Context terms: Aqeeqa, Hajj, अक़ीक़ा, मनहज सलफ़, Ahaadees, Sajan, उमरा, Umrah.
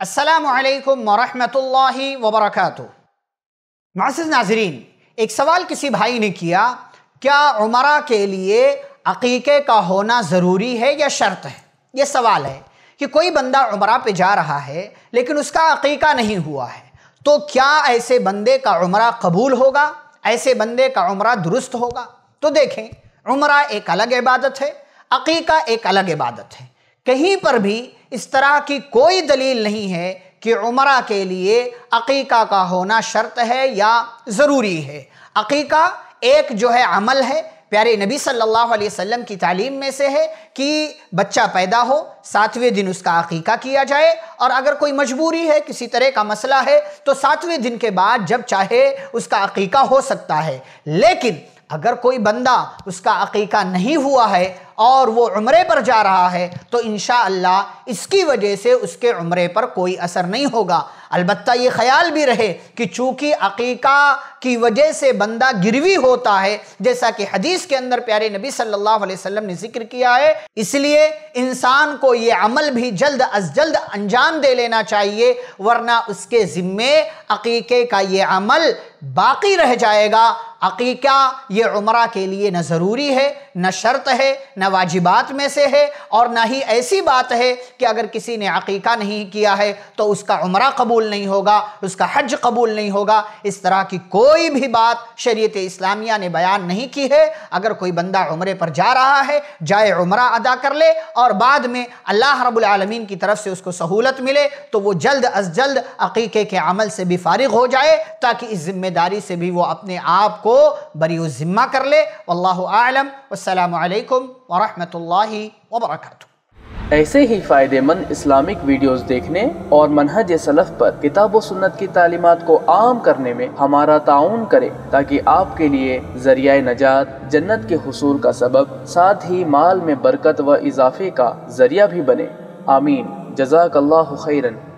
अस्सलामु अलैकुम वरहमतुल्लाहि वबरकातुहू। मासिज़ नाज़रीन, एक सवाल किसी भाई ने किया, क्या उमरा के लिए अक़ीक़े का होना ज़रूरी है या शर्त है? ये सवाल है कि कोई बंदा उमरा पे जा रहा है लेकिन उसका अक़ीक़ा नहीं हुआ है, तो क्या ऐसे बंदे का उमरा कबूल होगा? ऐसे बंदे का उमरा दुरुस्त होगा? तो देखें, उमरा एक अलग इबादत है, अक़ीक़ा एक अलग इबादत है। कहीं पर भी इस तरह की कोई दलील नहीं है कि उमरा के लिए अक़ीक़ा का होना शर्त है या ज़रूरी है। अक़ीक़ा एक जो है अमल है, प्यारे नबी सल्लल्लाहु अलैहि वसल्लम की तालीम में से है कि बच्चा पैदा हो 7वें दिन उसका अक़ीक़ा किया जाए, और अगर कोई मजबूरी है, किसी तरह का मसला है, तो 7वें दिन के बाद जब चाहे उसका अक़ीक़ा हो सकता है। लेकिन अगर कोई बंदा उसका अक़ीक़ा नहीं हुआ है और वो उम्रे पर जा रहा है तो इंशाअल्लाह इसकी वजह से उसके उम्रे पर कोई असर नहीं होगा। अलबत्ता ये ख्याल भी रहे कि चूँकि अक़ीक़ा की वजह से बंदा गिरवी होता है, जैसा कि हदीस के अंदर प्यारे नबी सल्लल्लाहु अलैहि वसल्लम ने जिक्र किया है, इसलिए इंसान को ये अमल भी जल्द अज जल्द अंजाम दे लेना चाहिए, वरना उसके ज़िम्मे अक़ीक़े का ये अमल बाकी रह जाएगा। अक़ीक़ा ये उमरा के लिए न ज़रूरी है, न शर्त है, न वाजिबात में से है, और ना ही ऐसी बात है कि अगर किसी ने अक़ीक़ा नहीं किया है तो उसका उमरा कबूल नहीं होगा, उसका हज कबूल नहीं होगा। इस तरह की कोई भी बात शरीयत इस्लामिया ने बयान नहीं की है। अगर कोई बंदा उमरे पर जा रहा है, जाए उमरा अदा कर ले और बाद में अल्लाह रब्बुल आलमीन की तरफ से उसको सहूलत मिले तो वो जल्द अज जल्द अक़ीक़े के अमल से भी फारिग हो जाए, ताकि इस ज़िम्मेदारी से भी वो अपने आप को बरी ज़िम्मा कर ले। वल्लाहु आलम। अस्सलामु अलैकुम वरहमतुल्लाहि वबरकातुहू। ऐसे ही फ़ायदेमंद इस्लामिक वीडियोस देखने और मनहज सलफ़ पर किताब व सुन्नत की तालीमात को आम करने में हमारा ताउन करें, ताकि आपके लिए ज़रिया नजात, जन्नत के हुसूल का सबब, साथ ही माल में बरकत व इजाफे का ज़रिया भी बने। आमीन। जज़ाकल्लाहु खैरन।